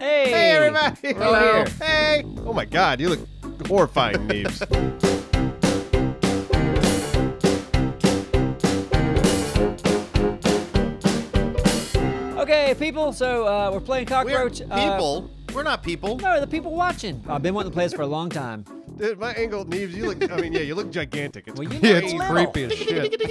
Hey! Hey, everybody! Hello! Hey! Oh my God, you look horrifying, Neves. Okay, people, so we're playing Cockroach. People? We're not people. No, the people watching. I've been wanting to play this for a long time. Dude, my angle, Neves, you look, I mean, yeah, you look gigantic. It's, well, you yeah, it's creepy as shit.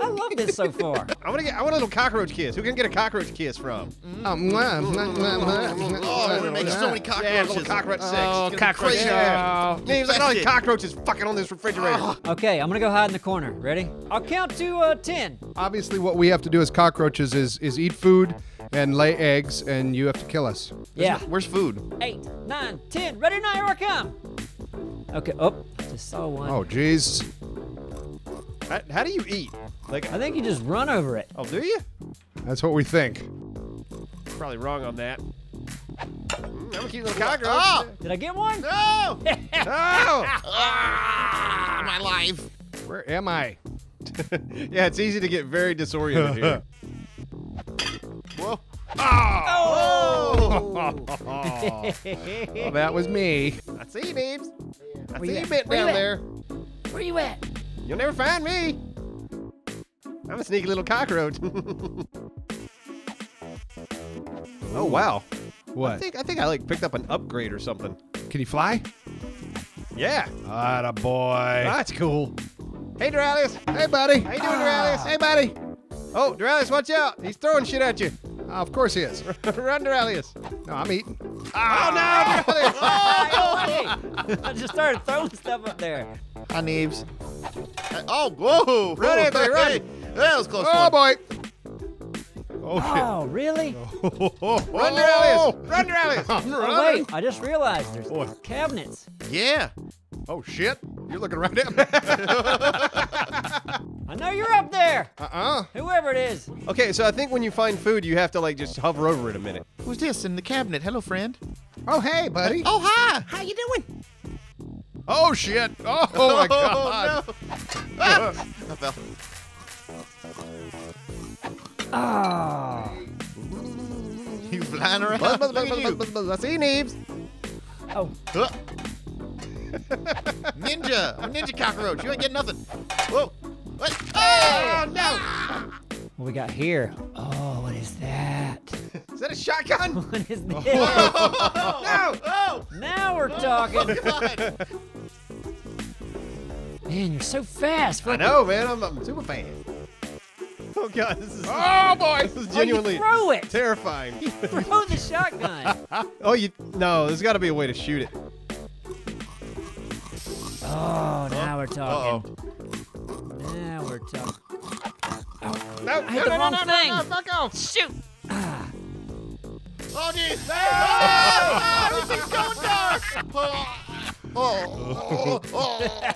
I love this so far. I want a little cockroach kiss. Who can get a cockroach kiss from? Oh, I'm gonna make so many cockroaches. Yeah, cockroach sex. Oh, cockroach. Yeah. Neves, look at all these cockroaches fucking on this refrigerator. Oh. Okay, I'm gonna go hide in the corner. Ready? I'll count to 10. Obviously, what we have to do as cockroaches is eat food and lay eggs, and you have to kill us. Yeah. Where's food? 8, 9, 10. Ready now? Here I come. Okay. Oh, I just saw one. Oh, jeez. How do you eat? Like, I think you just run over it. Oh, do you? That's what we think. Probably wrong on that. I'm a cute little cockroach. Oh! Did I get one? No! No! Ah, my life. Where am I? Yeah, it's easy to get very disoriented here. Whoa. Oh! Oh! Well, that was me. I see you, Neves. I see you bit down there. Where you at? You'll never find me. I'm a sneaky little cockroach. Oh, wow. What? I think I like picked up an upgrade or something. Can you fly? Yeah. Atta boy. That's cool. Hey, Doraleous. Hey, buddy. How you doing, Doraleous? Hey, buddy. Oh, Doraleous, watch out. He's throwing shit at you. Of course he is. Run, Doraleous. No, I'm eating. Oh, no, Doraleous. Oh. I just started throwing stuff up there. Hi, Neves. Oh, whoa. Run, Anthony, run. That was close. Oh, one. Boy. Oh, shit. Oh, really? Run, Doraleous. Run, Doraleous. Oh, wait, I just realized there's cabinets. Yeah. Oh, shit. You're looking right at me. I know you're up there. Whoever it is. Okay, so I think when you find food, you have to, like, just hover over it a minute. Who's this in the cabinet? Hello, friend. Oh, hey, buddy. Oh, hi. How you doing? Oh, shit. Oh, my God. Oh, no. Ah. I fell. Oh. You flying around. I see you, Neves. Oh. Ninja. I'm a ninja cockroach. You ain't getting nothing. Whoa. What? Oh, no. What we got here? Oh, what is that? Is that a shotgun? What is this? Oh. No. Oh. Now we're talking. Oh, God. Man, you're so fast. I know, man. I'm super fast. Oh, God, this is... Oh, boy! This is genuinely terrifying. You throw the shotgun. Oh, you... No, there's got to be a way to shoot it. Oh, now we're talking. Uh-oh. Now we're talking. Oh, no, I hit the wrong thing. No, fuck off. Shoot. Ah. Oh, jeez. Oh, everything's going dark. Oh,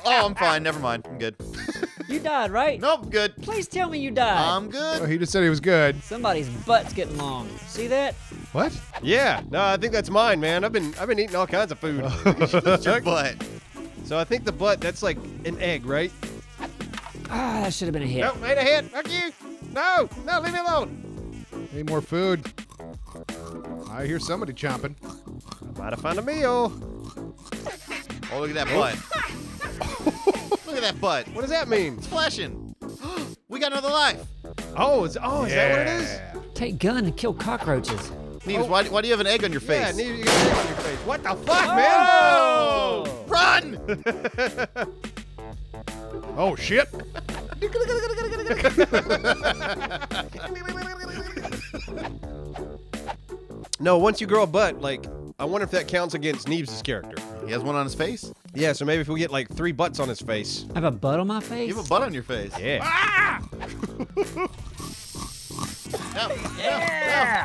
I'm fine. Never mind. I'm good. You died, right? Nope, I'm good. Please tell me you died. I'm good. Oh, he just said he was good. Somebody's butt's getting long. See that? What? Yeah. No, I think that's mine, man. I've been eating all kinds of food. Your butt. So I think the butt, that's like an egg, right? Ah, that should have been a hit. Nope, ain't a hit. Fuck you. No, leave me alone. Need more food. I hear somebody chomping. I might have found a meal. Oh, look at that butt. Look at that butt. What does that mean? It's flashing. We got another life. Oh, is that what it is? Take gun and kill cockroaches. Neves, why do you have an egg on your face? Yeah, Neves, you got an egg on your face. What the fuck, man? Oh! Run! Oh, shit. No, once you grow a butt, like, I wonder if that counts against Neves' character. He has one on his face? Yeah, so maybe if we get like 3 butts on his face. I have a butt on my face? You have a butt on your face. Yeah. Ah!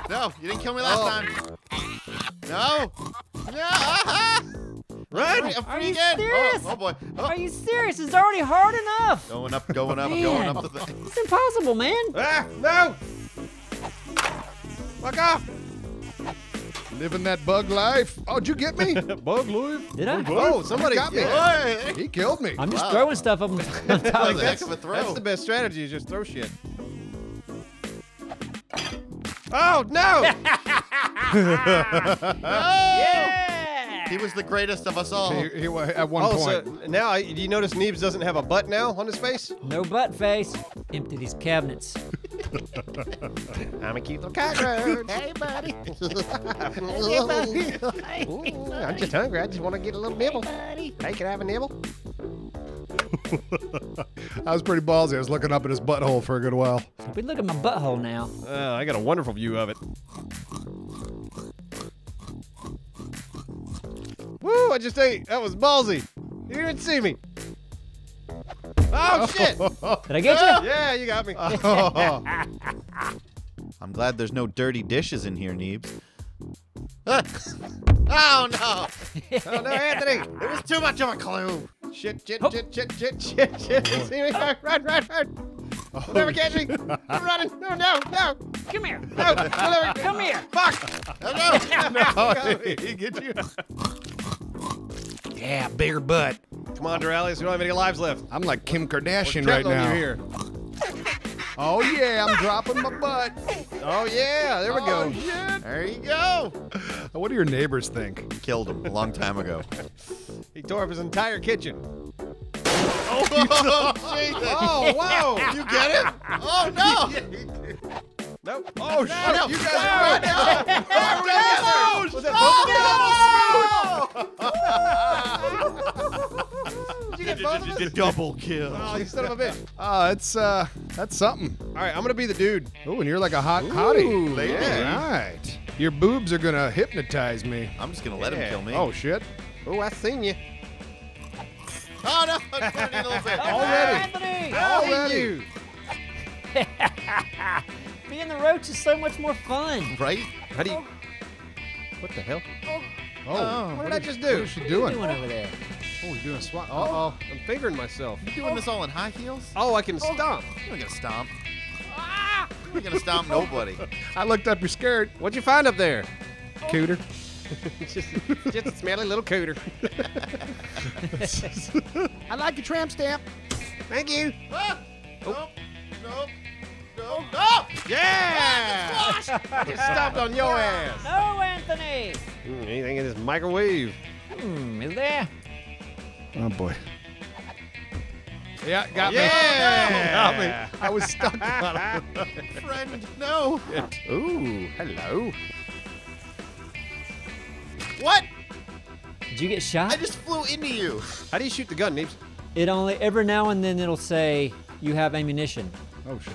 No, you didn't kill me last time. No. Run! Are you serious? Oh, boy. Oh. Are you serious? It's already hard enough. Going up the thing. It's impossible, man. Ah, no! Fuck off! Living that bug life. Oh, did you get me? Bug life? Did I? Oh, somebody got me. Yeah. He killed me. I'm just throwing stuff up. That's the best strategy, is just throw shit. Oh, no! Oh, yeah! He was the greatest of us all. He at one point. So now, do you notice Neebs doesn't have a butt now on his face? No butt face. Empty these cabinets. I'm a cute little cockroach. Hey, buddy. Hey, buddy. Ooh, I'm just hungry. I just want to get a little nibble. Hey, buddy. Hey, can I have a nibble? I was pretty ballsy. I was looking up at his butthole for a good while. We look at my butthole now. I got a wonderful view of it. Woo, I just ate. That was ballsy. You didn't see me. Oh, shit. Did I get you? Yeah, you got me. I'm glad there's no dirty dishes in here, Neebs. Oh, no. Oh, no, Anthony. It was too much of a clue. Shit. See me? Run. You'll never catch me. I'm running. No. Come here. No. Come here. Fuck. No. He get you. Yeah, bigger butt. Come on, Doraleous. We don't have any lives left. I'm like Kim Kardashian right now. Here. Oh, yeah. I'm dropping my butt. Oh, yeah. There we go. Shit. There you go. What do your neighbors think? Killed him a long time ago. He tore up his entire kitchen. Oh, Jesus. Oh, whoa. You get it? Oh, no. Nope. Oh, no. Shit. No. You guys are right. Oh, no. Double kill. Oh, you son of a bitch. That's something. All right, I'm going to be the dude. Oh, and you're like a hot hottie. Lady. All right. Your boobs are going to hypnotize me. I'm just going to let him kill me. Oh, shit. Oh, I seen you. Oh, no. Already. Being the roach is so much more fun. Right? How do you... Oh. What the hell? Oh. Oh. What did I just do? What is she doing over there? Oh, you're doing a swat. Uh-oh. I'm fingering myself. You doing this all in high heels? Oh, I can stomp. You're not going to stomp. Ah! You're not going to stomp nobody. I looked up your skirt. What'd you find up there? Oh. Cooter. just a smelly little cooter. I like your tramp stamp. Thank you. Ah! Nope. Oh! Yeah! I just stomped on your ass. No, Anthony. Anything in this microwave? Is there? Oh, boy. Yeah, got me. Yeah! Got me. I was stuck on it. Friend, no. Ooh, hello. What? Did you get shot? I just flew into you. How do you shoot the gun, Neebs? It only, every now and then it'll say, you have ammunition. Oh, shit.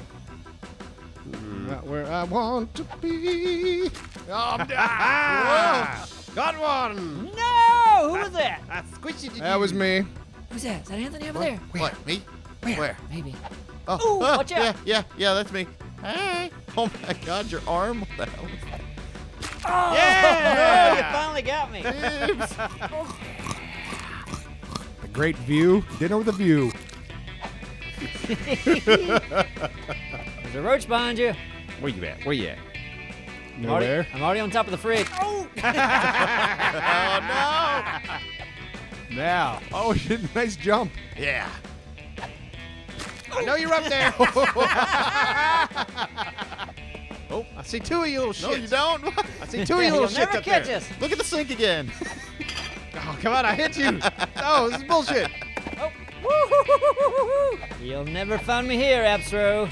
Not where I want to be. Oh, whoa. Got one. No! Who was that? I squished you. That was me. Who's that? Is that Anthony over there? What? Me? Where? Maybe. Oh, watch out. Yeah, that's me. Hey. Oh, my God, your arm. What the hell was that? Oh, yeah. You finally got me. The great view. Dinner with a view. There's a roach behind you. Where you at? Where you at? I'm already on top of the fridge. Oh! Oh, no! Now. Oh, shit. Nice jump. Yeah. I know you're up there. Oh, I see two of you little shits. No, you don't. I see two of you little shits up there. You'll never catch us. Look at the sink again. Oh, come on. I hit you. Oh, this is bullshit. Oh. Woo-hoo-hoo-hoo-hoo-hoo. You'll never find me here, Appsro.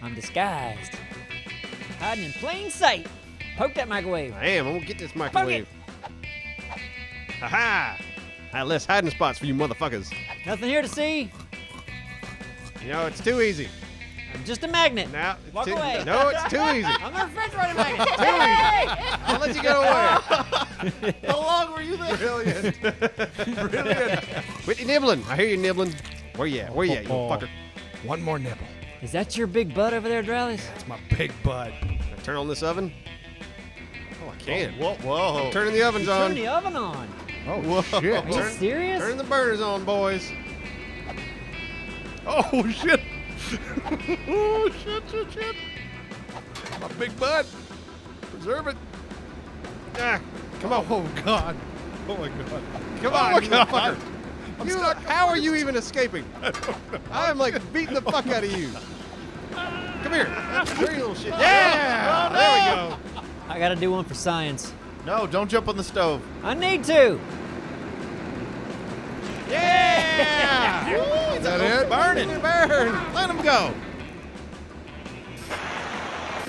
I'm disguised. Hiding in plain sight. Poke that microwave. I am. I'm going to get this microwave. Ha-ha! I had less hiding spots for you motherfuckers. Nothing here to see. You know, it's too easy. I'm just a magnet. No, walk away. No, it's too easy. I'm a refrigerator magnet. Too easy. I'll let you get away. How long were you there? Brilliant. Brilliant. Quit nibbling. I hear you nibbling. Where you at? Where you at, you fucker? One more nibble. Is that your big butt over there, Doraleous? That's my big butt. Can I turn on this oven? Oh, I can. Whoa. I'm turning the ovens on. Turn the oven on. Oh, whoa. Shit. Are you serious? Turn the burners on, boys. Oh, shit. Oh, shit. My big butt. Preserve it. Ah, come on. Oh, God. Oh, my God. Come on, motherfucker. You look, how are you even escaping? I'm like beating the fuck out of you. Come here. Dirty little shit. Yeah! Oh, no. There we go. gotta do one for science. No, don't jump on the stove. I need to. Yeah! Ooh, is that it? Burning. Burn. Let him go.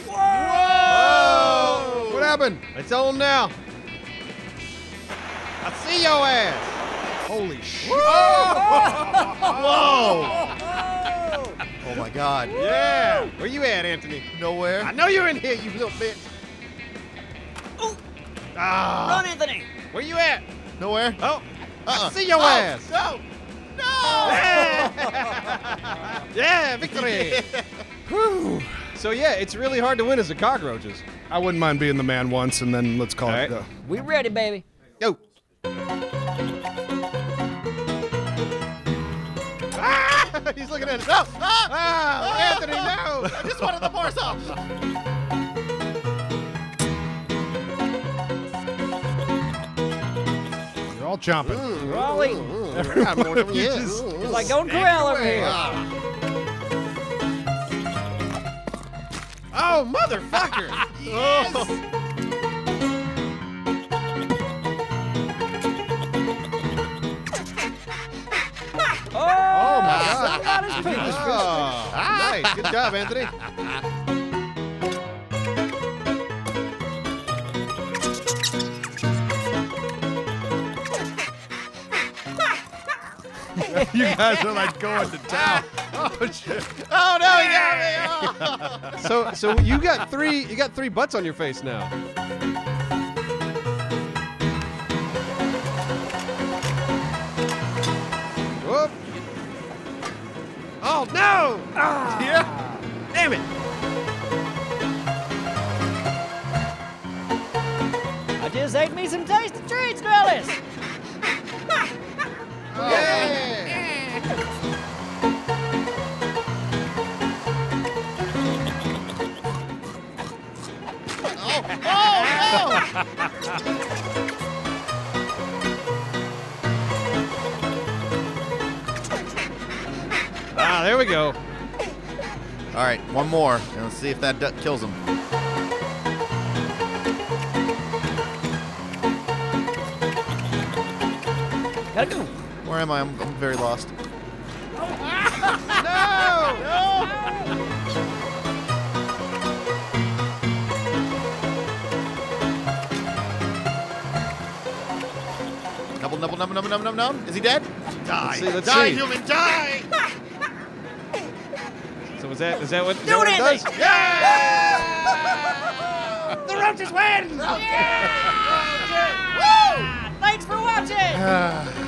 Whoa! Whoa! What happened? It's on now. I see your ass. Holy shit. Whoa! Whoa! Oh my God. Whoa. Yeah. Where you at, Anthony? Nowhere. I know you're in here, you little bitch. Ooh. Ah. Run, Anthony. Where you at? Nowhere. Oh. I see your ass. No. No. Yeah, yeah, victory. Yeah. Whew. So yeah, it's really hard to win as a cockroaches. I wouldn't mind being the man once, and then let's call it go. We ready, baby. Go. Ah! He's looking at it. Oh, ah! Ah, Anthony, no! I just wanted the bar sauce. All chomping. Ooh, all eating. It's like going corral over here. Oh, motherfucker! Yes. Oh. Oh my God! I got his penis. Oh. Nice, good job, Anthony. You guys are like going to town. Oh shit! Oh no, he got me! Oh. So you got three butts on your face now. Whoop! Oh no! Ah. Yeah! Damn it! I just ate me some tasty treats, Doraleous. Oh. Yeah. Oh, no! Ah, there we go. All right, one more, and let's see if that duck kills him. Gotta go. Where am I? I'm very lost. Oh. No! No! Num. Is he dead? Die. Let's see. Human, die! So is that what it does? Yeah! The roaches win! Yeah! Woo! Thanks for watching!